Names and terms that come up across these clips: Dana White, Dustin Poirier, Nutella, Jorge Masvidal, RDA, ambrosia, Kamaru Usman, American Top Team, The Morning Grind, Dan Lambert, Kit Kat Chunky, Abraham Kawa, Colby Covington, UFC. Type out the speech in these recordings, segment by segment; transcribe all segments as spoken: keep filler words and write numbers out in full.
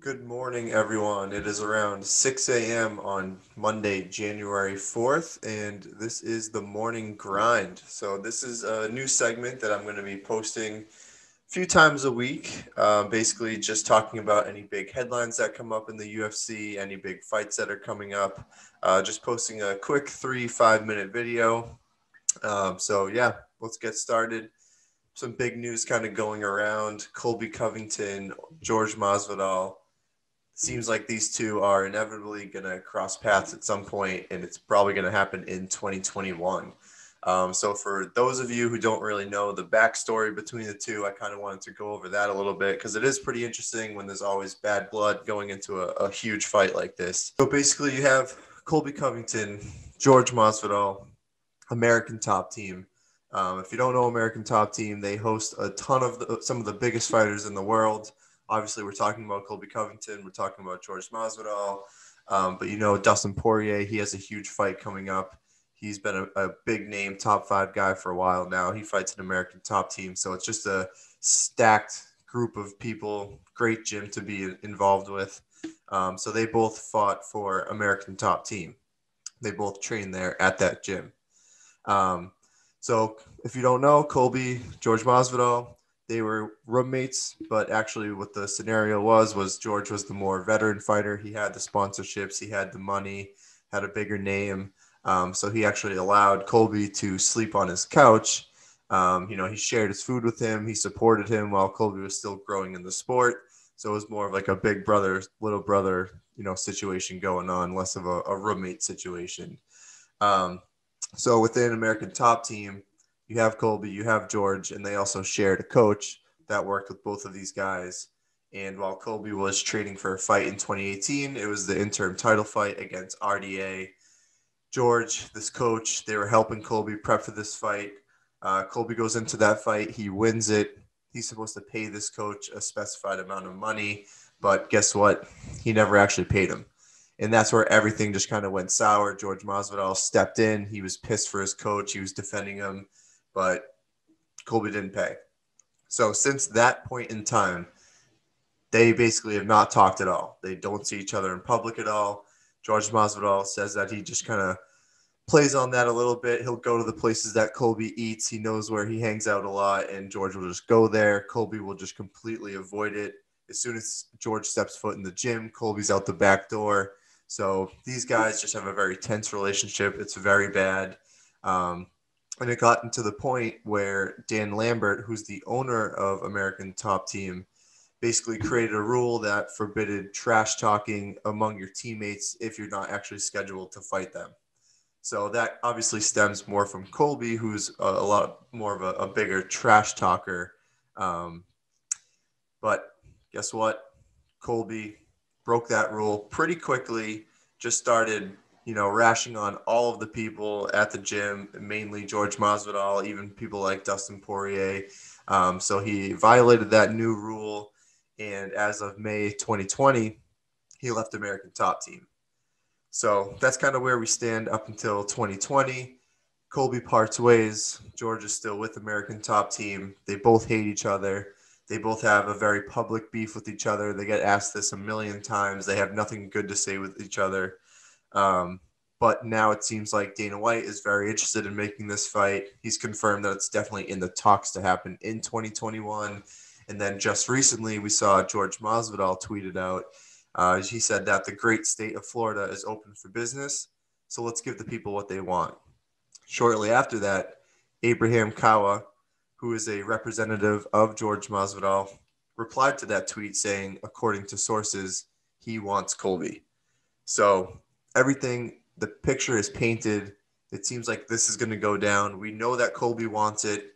Good morning, everyone. It is around six A M on Monday, January fourth, and this is the Morning Grind. So this is a new segment that I'm going to be posting a few times a week, uh, basically just talking about any big headlines that come up in the U F C, any big fights that are coming up, uh, just posting a quick three, five minute video. Um, so yeah, let's get started. Some big news kind of going around. Colby Covington, Jorge Masvidal. Seems like these two are inevitably going to cross paths at some point, and it's probably going to happen in twenty twenty-one. Um, so for those of you who don't really know the backstory between the two, I kind of wanted to go over that a little bit because it is pretty interesting when there's always bad blood going into a, a huge fight like this. So basically you have Colby Covington, Jorge Masvidal, American Top Team. Um, if you don't know American Top Team, they host a ton of the, some of the biggest fighters in the world. Obviously, we're talking about Colby Covington. We're talking about Jorge Masvidal. Um, but, you know, Dustin Poirier, he has a huge fight coming up. He's been a, a big name, top five guy for a while now. He fights an American Top Team. So it's just a stacked group of people, great gym to be involved with. Um, so they both fought for American Top Team. They both trained there at that gym. Um, so if you don't know, Colby, Jorge Masvidal, they were roommates, but actually what the scenario was, was Jorge was the more veteran fighter. He had the sponsorships. He had the money, had a bigger name. Um, so he actually allowed Colby to sleep on his couch. Um, you know, he shared his food with him. He supported him while Colby was still growing in the sport. So it was more of like a big brother, little brother, you know, situation going on, less of a, a roommate situation. Um, so within American Top Team, you have Colby, you have Jorge, and they also shared a coach that worked with both of these guys. And while Colby was training for a fight in twenty eighteen, it was the interim title fight against R D A. Jorge, this coach, they were helping Colby prep for this fight. Uh, Colby goes into that fight. He wins it. He's supposed to pay this coach a specified amount of money, but guess what? He never actually paid him. And that's where everything just kind of went sour. Jorge Masvidal stepped in. He was pissed for his coach. He was defending him. But Colby didn't pay. So since that point in time, they basically have not talked at all. They don't see each other in public at all. Jorge Masvidal says that he just kind of plays on that a little bit. He'll go to the places that Colby eats. He knows where he hangs out a lot, and Jorge will just go there. Colby will just completely avoid it. As soon as Jorge steps foot in the gym, Colby's out the back door. So these guys just have a very tense relationship. It's very bad. Um, And it got to the point where Dan Lambert, who's the owner of American Top Team, basically created a rule that forbade trash talking among your teammates if you're not actually scheduled to fight them. So that obviously stems more from Colby, who's a, a lot more of a, a bigger trash talker. Um, but guess what? Colby broke that rule pretty quickly, just started you know, rashing on all of the people at the gym, mainly Jorge Masvidal, even people like Dustin Poirier. Um, so he violated that new rule. And as of May twenty twenty, he left American Top Team. So that's kind of where we stand up until twenty twenty. Colby parts ways. Jorge is still with American Top Team. They both hate each other. They both have a very public beef with each other. They get asked this a million times. They have nothing good to say with each other. Um, but now it seems like Dana White is very interested in making this fight. He's confirmed that it's definitely in the talks to happen in twenty twenty-one. And then just recently, we saw Jorge Masvidal tweeted out. Uh, he said that the great state of Florida is open for business. So let's give the people what they want. Shortly after that, Abraham Kawa, who is a representative of Jorge Masvidal, replied to that tweet saying, according to sources, he wants Colby. So everything, the picture is painted. It seems like this is going to go down. We know that Colby wants it.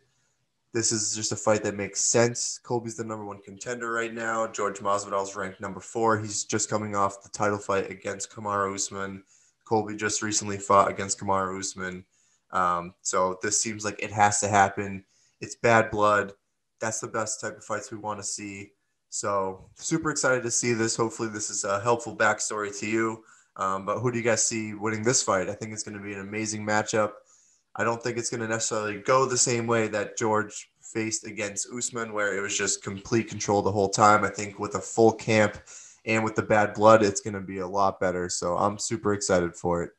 This is just a fight that makes sense. Colby's the number one contender right now. Jorge Masvidal's ranked number four. He's just coming off the title fight against Kamaru Usman. Colby just recently fought against Kamaru Usman. Um, so this seems like it has to happen. It's bad blood. That's the best type of fights we want to see. So super excited to see this. Hopefully this is a helpful backstory to you. Um, but who do you guys see winning this fight? I think it's going to be an amazing matchup. I don't think it's going to necessarily go the same way that George faced against Usman, where it was just complete control the whole time. I think with a full camp and with the bad blood, it's going to be a lot better. So I'm super excited for it.